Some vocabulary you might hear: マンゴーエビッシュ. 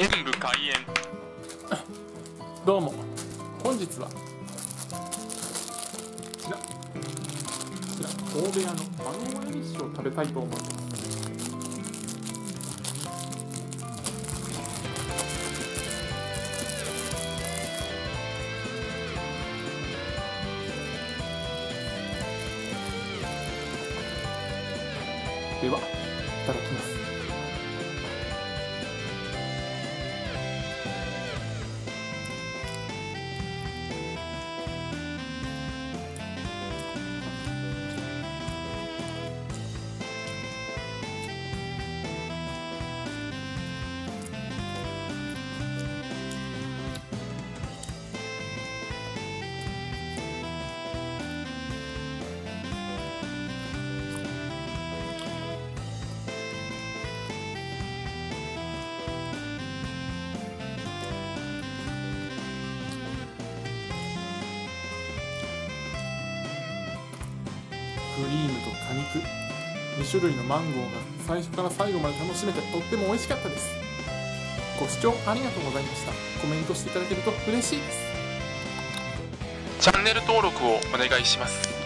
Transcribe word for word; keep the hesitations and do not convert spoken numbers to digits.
演武開演。どうも本日はこちらこちら大部屋のマンゴーエビッシュを食べたいと思います。ではいただきます。クリームと果肉に種類のマンゴーが最初から最後まで楽しめてとっても美味しかったです。ご視聴ありがとうございました。コメントしていただけると嬉しいです。チャンネル登録をお願いします。